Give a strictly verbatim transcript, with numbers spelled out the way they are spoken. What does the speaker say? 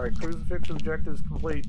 Alright, crucifix objectives complete.